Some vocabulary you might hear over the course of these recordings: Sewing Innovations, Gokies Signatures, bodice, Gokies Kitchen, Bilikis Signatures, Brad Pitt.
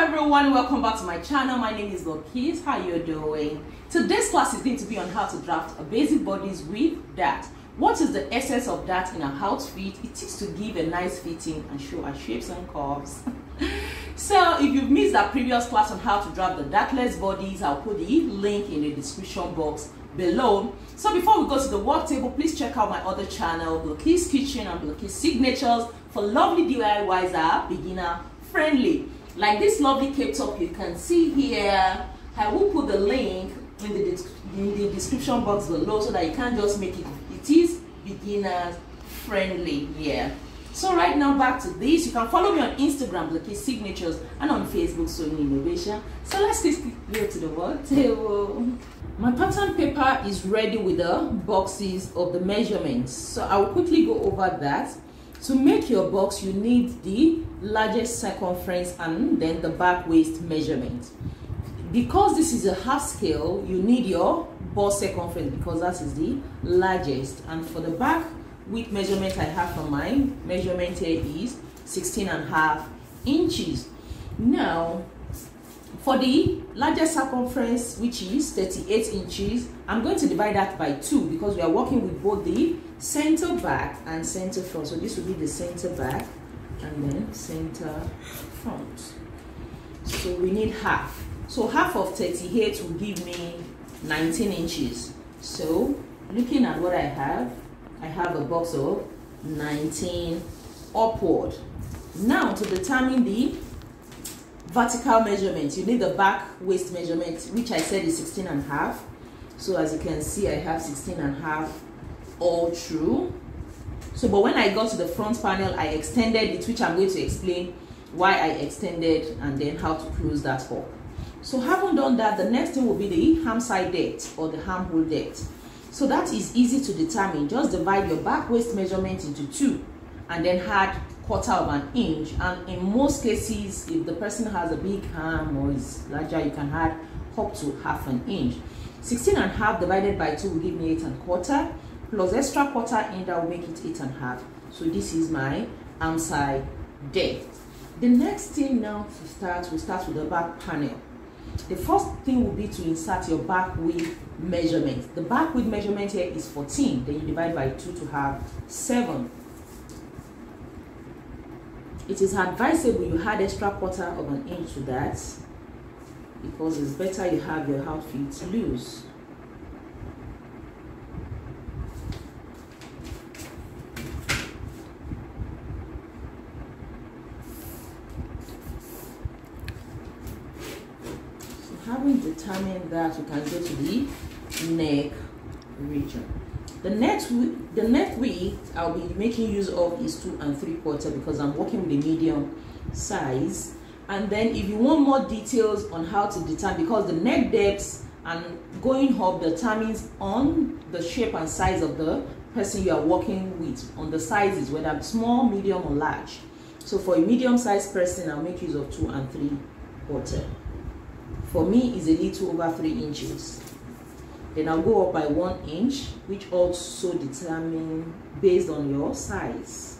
everyone, welcome back to my channel. My name is Gokies. How you doing? Today's class is going to be on how to draft a basic bodice with that. What is the essence of that in an outfit? It is to give a nice fitting and show our shapes and curves. So if you've missed our previous class on how to draft the dartless bodies, I'll put the link in the description box below. So before we go to the work table, please check out my other channel, Gokies Kitchen and Gokies Signatures, for lovely DIYs that are beginner friendly. Like this lovely cape top you can see here. I will put the link in the description box below so that you can just make it. It is beginner friendly here. So right now, back to this. You can follow me on Instagram, Bilikis Signatures, and on Facebook, Sewing Innovations. So let's quickly go to the work table. My pattern paper is ready with the boxes of the measurements. So I will quickly go over that. To make your box, you need the largest circumference and then the back waist measurement. Because this is a half scale, you need your bust circumference because that is the largest. And for the back width measurement, I have for mine, measurement here is 16.5 inches. Now, for the largest circumference, which is 38 inches, I'm going to divide that by 2 because we are working with both the center back and center front. So this will be the center back and then center front. So we need half. So half of 38 will give me 19 inches. So looking at what I have a box of 19 upward. Now to determine the vertical measurement, you need the back waist measurement, which I said is 16.5. So as you can see, I have 16.5 all through. So but when I got to the front panel, I extended it, which I'm going to explain why I extended and then how to close that up. So having done that, the next thing will be the ham side depth or the ham hole depth. So that is easy to determine. Just divide your back waist measurement into 2 and then add 1/4 of an inch. And in most cases, if the person has a big ham or is larger, you can add up to 1/2 an inch. 16.5 divided by 2 will give me 8.25 plus extra 1/4 inch that will make it 8.5. So this is my arm side depth. The next thing now to start, we start with the back panel. The first thing will be to insert your back width measurement. The back width measurement here is 14, then you divide by 2 to have 7. It is advisable you add extra 1/4 of an inch to that because it's better you have your outfit loose. Having determined that, you can go to the neck region. The neck width I'll be making use of is 2 3/4 because I'm working with a medium size. And then if you want more details on how to determine, because the neck depth and going up determines on the shape and size of the person you are working with, on the sizes, whether small, medium or large. So for a medium-sized person, I'll make use of 2 3/4. For me, is a little over 3 inches. Then I'll go up by 1 inch, which also determines based on your size.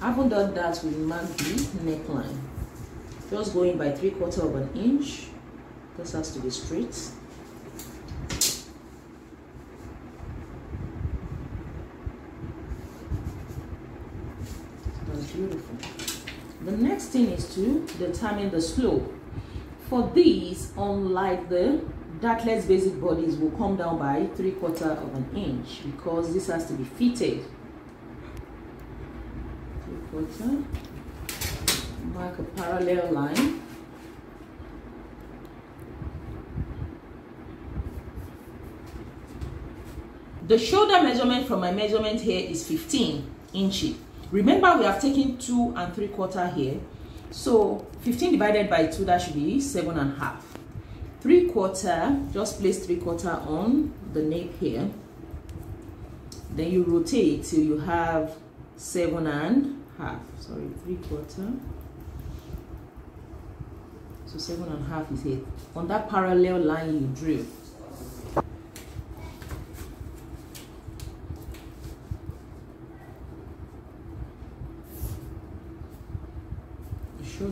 Having done that, we mark the neckline. Just going by 3/4 of an inch. This has to be straight. That's beautiful. The next thing is to determine the slope. For these, unlike the dartless basic bodies, will come down by 3/4 of an inch because this has to be fitted. 3/4, mark a parallel line. The shoulder measurement from my measurement here is 15 inches. Remember, we have taken 2 3/4 here. So 15 divided by 2, that should be 7.5. 3/4, just place 3/4 on the nape here. Then you rotate till you have 7.5. Sorry, 3/4. So 7.5 is it. On that parallel line you drew.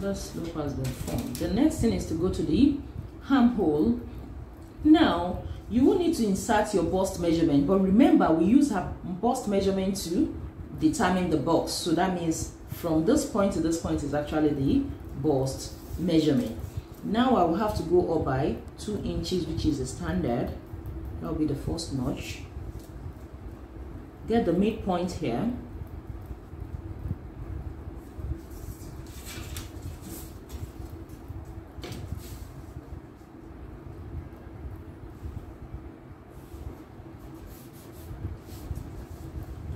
another slope has been formed. The next thing is to go to the armhole. Now you will need to insert your bust measurement, but remember we use our bust measurement to determine the box. So that means from this point to this point is actually the bust measurement. Now I will have to go up by 2 inches, which is the standard. That will be the first notch. Get the midpoint here.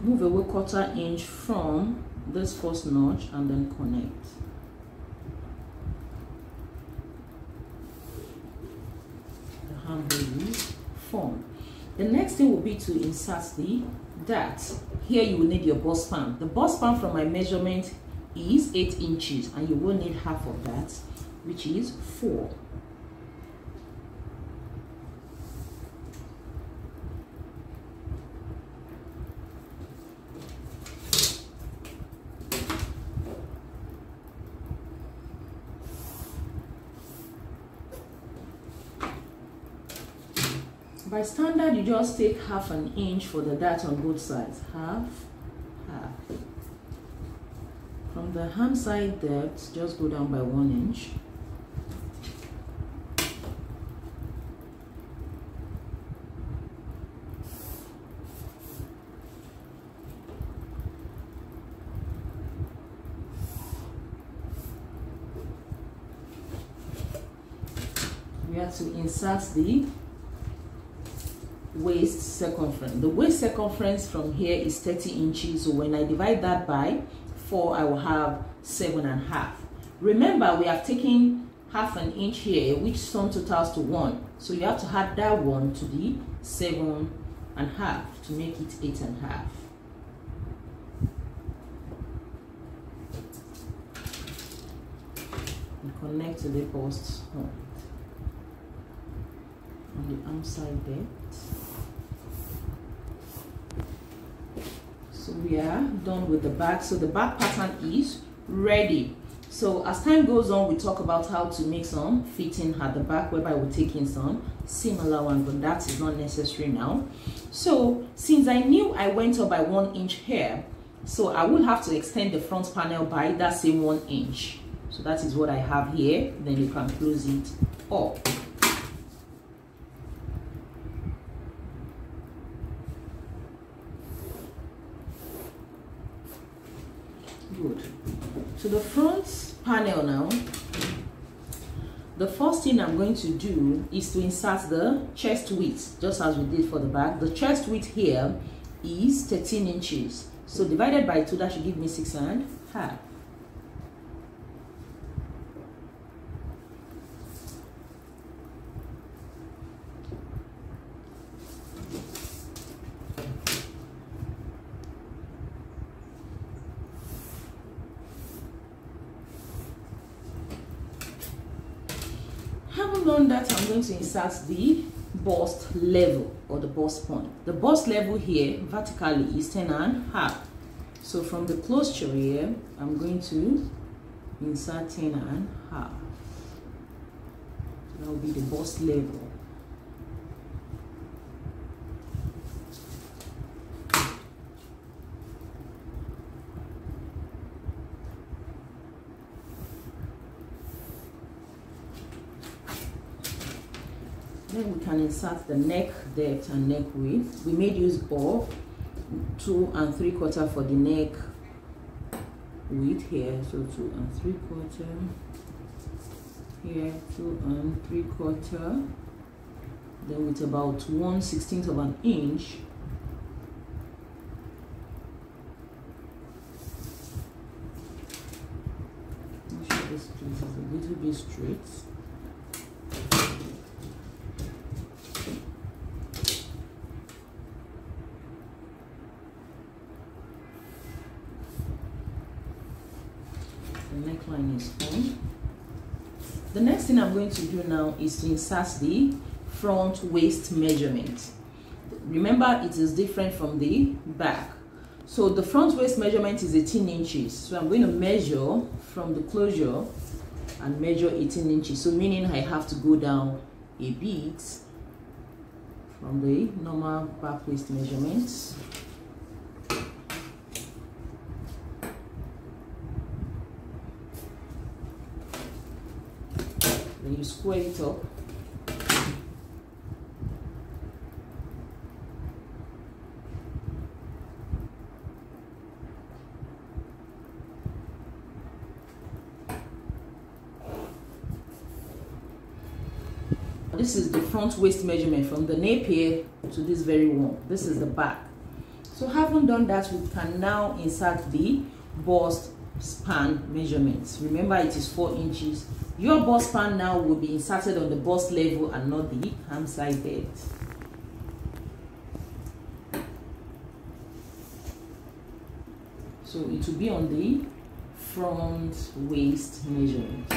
Move away 1/4 inch from this first notch and then connect. The handle is formed. The next thing will be to insert the dart. Here you will need your bust span. The bust span from my measurement is 8 inches, and you will need half of that, which is 4. By standard, you just take 1/2 inch for the dart on both sides. Half. From the hand side depth, just go down by 1 inch. We have to insert the waist circumference. The waist circumference from here is 30 inches, so when I divide that by 4, I will have 7.5. Remember, we have taken 1/2 inch here, which sum totals to 1, so you have to add that 1 to the 7.5 to make it 8.5. And connect to the post point on the arm side there. So we are done with the back. So the back pattern is ready. So as time goes on, we talk about how to make some fitting at the back, whereby we're taking some similar one, but that is not necessary now. So since I knew I went up by 1 inch here, so I will have to extend the front panel by that same 1 inch. So that is what I have here. Then you can close it up. Good. So the front panel now, the first thing I'm going to do is to insert the chest width, just as we did for the back. The chest width here is 13 inches. So divided by 2, that should give me 6.5. That I'm going to insert the bust level or the bust point. The bust level here vertically is 10.5. So from the closure here, I'm going to insert 10.5. That will be the bust level. Then we can insert the neck depth and neck width. We made use of 2 3/4 for the neck width here, so 2 3/4 here, 2 3/4, then with about 1/16 of an inch. Make sure this piece is a little bit straight. The next thing I'm going to do now is to insert the front waist measurement. Remember, it is different from the back. So the front waist measurement is 18 inches. So I'm going to measure from the closure and measure 18 inches. So meaning I have to go down a bit from the normal back waist measurements. Then you square it up. This is the front waist measurement from the nape to this very one. This is the back. So having done that, we can now insert the bust span measurements. Remember, it is 4 inches. Your bust span now will be inserted on the bust level and not the ham side bed. So it will be on the front waist measurement.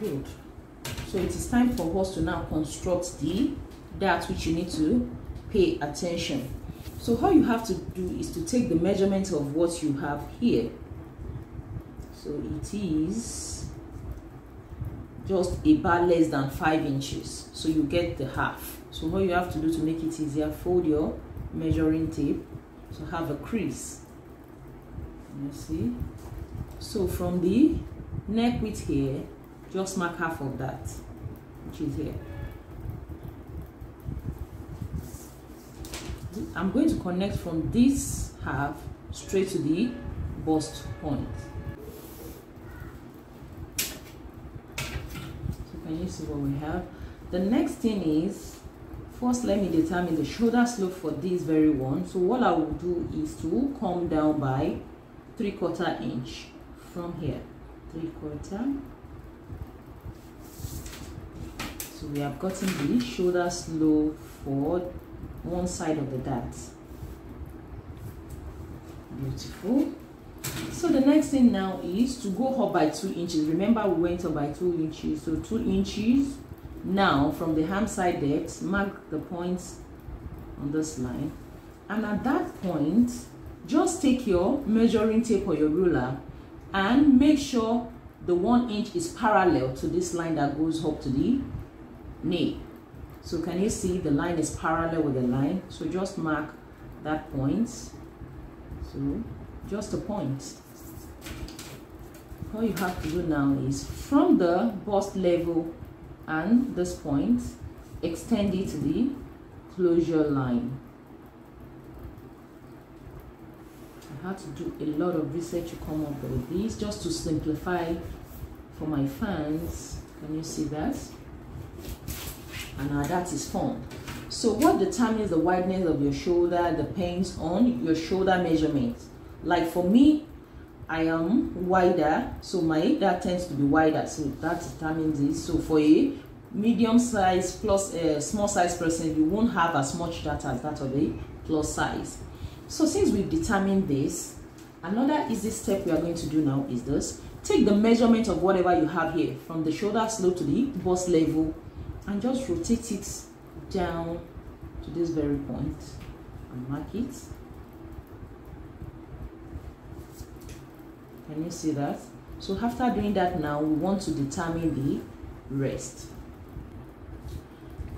Good. So it is time for us to now construct the dart, which you need to pay attention. So how you have to do is to take the measurement of what you have here. So it is just a bar less than 5 inches, so you get the half. So what you have to do to make it easier, fold your measuring tape, so have a crease. You see, so from the neck width here, just mark half of that, which is here. I'm going to connect from this half straight to the bust point. So can you see what we have? The next thing is, first let me determine the shoulder slope for this very one. So what I will do is to come down by 3/4 inch from here. 3/4. So we have gotten the shoulder slope for one side of the dart. Beautiful. So the next thing now is to go up by 2 inches. Remember, we went up by 2 inches. So 2 inches now from the ham side depth. Mark the points on this line. And at that point, just take your measuring tape or your ruler and make sure the 1 inch is parallel to this line that goes up to the nape. So can you see the line is parallel with the line? So just mark that point. So just a point. All you have to do now is from the bust level and this point, extend it to the closure line. I had to do a lot of research to come up with this, just to simplify for my fans. Can you see that? And now that is formed. So what determines the wideness of your shoulder depends on your shoulder measurement. Like for me, I am wider, so my dart tends to be wider, so that determines it. So for a medium size plus a small size person, you won't have as much dart as that of a plus size. So since we've determined this, another easy step we are going to do now is this. Take the measurement of whatever you have here from the shoulder slope to the bust level and just rotate it down to this very point and mark it. Can you see that? So after doing that now, we want to determine the rest.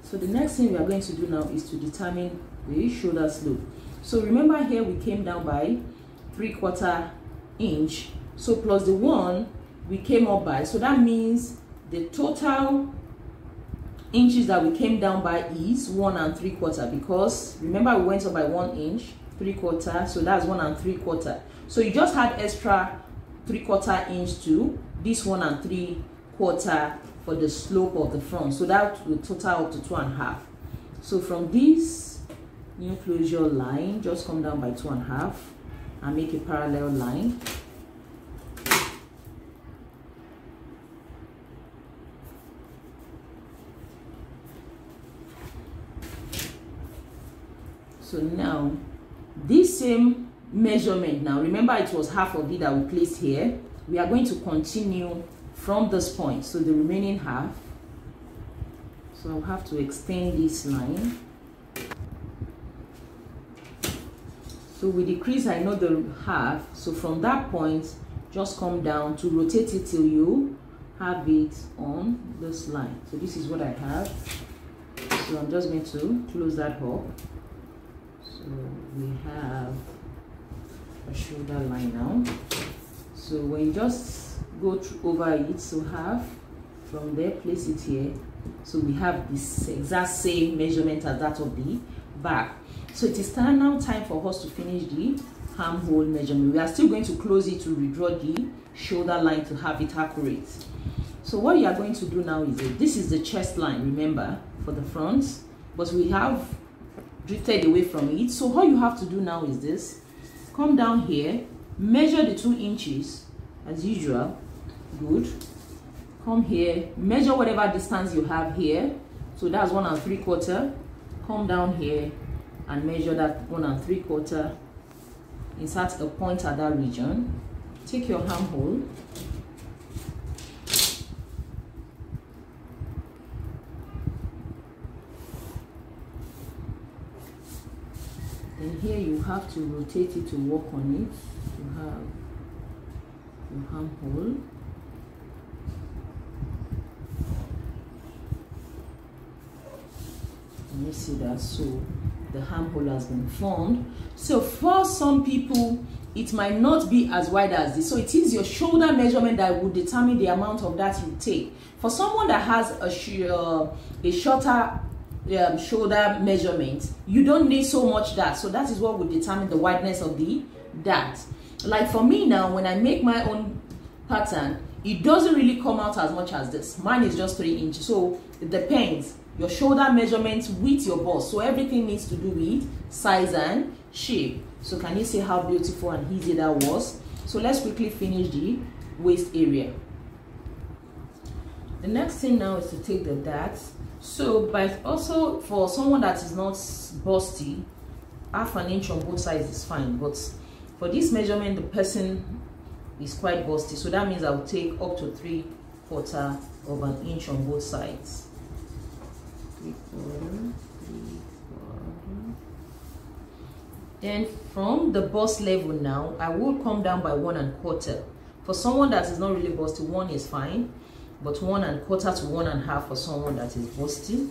So the next thing we are going to do now is to determine the shoulder slope. So remember here we came down by 3/4 inch. So plus the one we came up by. So that means the total inches that we came down by is 1 3/4, because remember we went up by 1 inch, 3/4. So that's 1 3/4. So you just had extra 3/4 inch to this 1 3/4 for the slope of the front. So that will total up to 2.5. So from this new closure line, just come down by 2.5 and make a parallel line. So now this same measurement, now remember it was half of it that we placed here, we are going to continue from this point, so the remaining half. So I'll have to extend this line. So we decrease another half, so from that point just come down to rotate it till you have it on this line. So this is what I have. So I'm just going to close that up. So we have a shoulder line now. So when you just go over it, so half from there, place it here. So we have this exact same measurement as that of the back. So it is now time for us to finish the armhole measurement. We are still going to close it to redraw the shoulder line to have it accurate. So what you are going to do now is that this is the chest line, remember, for the front, but we have drifted away from it. So all you have to do now is this: come down here, measure the 2 inches as usual. Good. Come here, measure whatever distance you have here. So that's 1 3/4. Come down here and measure that 1 3/4. Insert a point at that region. Take your armhole. And here you have to rotate it to work on it. You have your armhole. And you see that, so the armhole has been formed. So for some people, it might not be as wide as this. So it is your shoulder measurement that will determine the amount of that you take. For someone that has a shorter shoulder measurement, you don't need so much that. So that is what will determine the wideness of the dart. Like for me now, when I make my own pattern, it doesn't really come out as much as this. Mine is just 3 inches. So it depends. Your shoulder measurements with your bust. So everything needs to do with size and shape. So can you see how beautiful and easy that was? So let's quickly finish the waist area. The next thing now is to take the dart. So but also for someone that is not busty, 1/2 inch on both sides is fine. But for this measurement, the person is quite busty. So that means I'll take up to 3/4 of an inch on both sides. 3/4. Then from the bust level now, I will come down by 1 1/4. For someone that is not really busty, 1 is fine, but 1 1/4 to 1 1/2 for someone that is busty.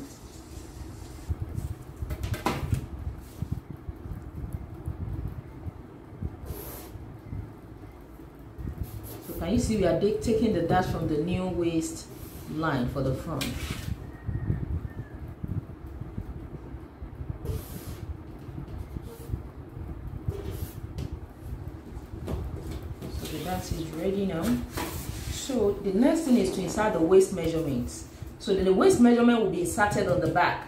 So can you see we are taking the dart from the new waist line for the front. Is ready now. So the next thing is to insert the waist measurements. So the waist measurement will be inserted on the back.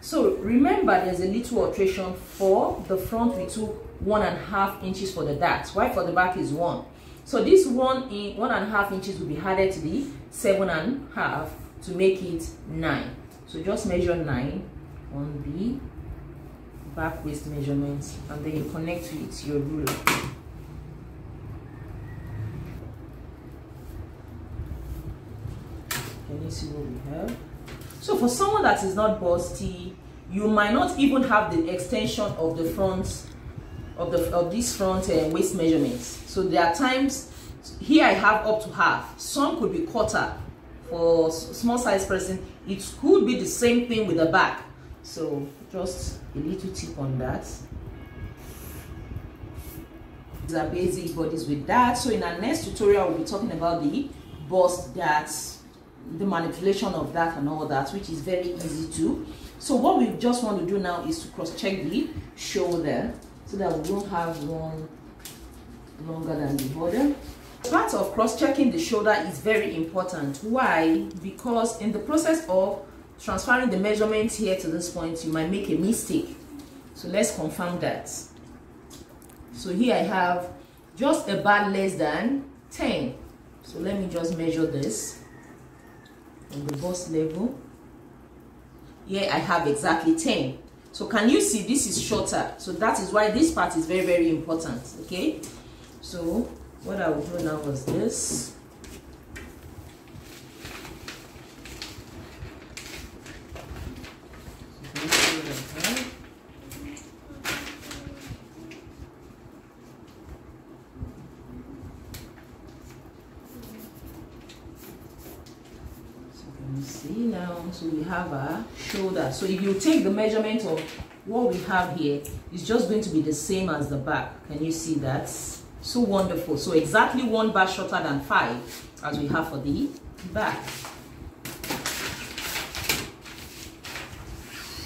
So remember, there's a little alteration. For the front we took 1 1/2 inches for the dart, right? For the back is 1. So this 1 1/2 inches will be added to the 7 1/2 to make it 9. So just measure 9 on the back waist measurements, and then you connect to it your ruler. See what we have. So for someone that is not busty, you might not even have the extension of the front of this front waist measurements. So there are times here I have up to half. Some could be quarter. For small size person, it could be the same thing with the back. So just a little tip on that. These are basic bodies with that. So in our next tutorial, we'll be talking about the bust darts, the manipulation of that and all that, which is very easy to. So what we just want to do now is to cross check the shoulder so that we won't have one longer than the other. Part of cross checking the shoulder is very important. Why? Because in the process of transferring the measurement here to this point, you might make a mistake. So let's confirm that. So here I have just a bar less than 10. So let me just measure this. On the bust level, yeah, I have exactly 10. So can you see this is shorter? So that is why this part is very, very important. Okay, so what I would do now was this. So we have our shoulder. So if you take the measurement of what we have here, it's just going to be the same as the back. Can you see that? So wonderful. So exactly one bar shorter than 5 as we have for the back.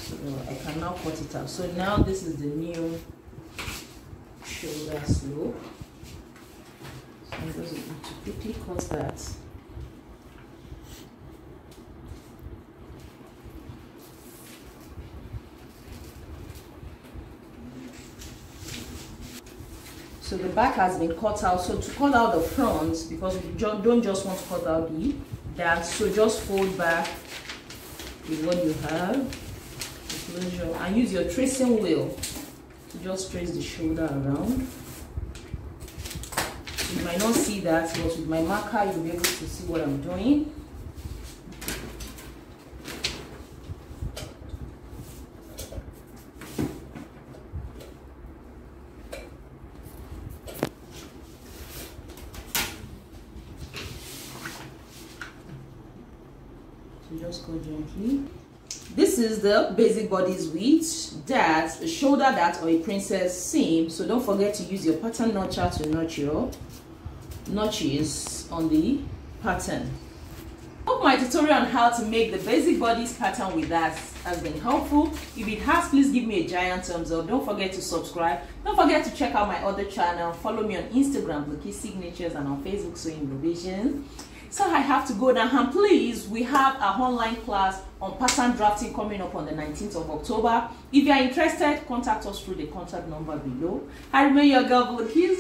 So I can now cut it out. So now this is the new shoulder slope. So I'm going to quickly cut that. So the back has been cut out. So to cut out the front, because we don't just want to cut out the that, so just fold back with what you have and use your tracing wheel to just trace the shoulder around. You might not see that, but with my marker you'll be able to see what I'm doing. Just go gently. This is the basic body's width, that shoulder that or a princess seam. So don't forget to use your pattern notcher to notch your notches on the pattern. Hope my tutorial on how to make the basic body's pattern with that has been helpful. If it has, please give me a giant thumbs up. Don't forget to subscribe. Don't forget to check out my other channel. Follow me on Instagram, Gokies Signatures, and on Facebook, Sewing Innovations. So I have to go now, and please, we have our online class on pattern drafting coming up on the 19th of October. If you are interested, contact us through the contact number below. I remain your girl, Bilikis.